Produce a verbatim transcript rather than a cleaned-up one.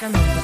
Jamaica.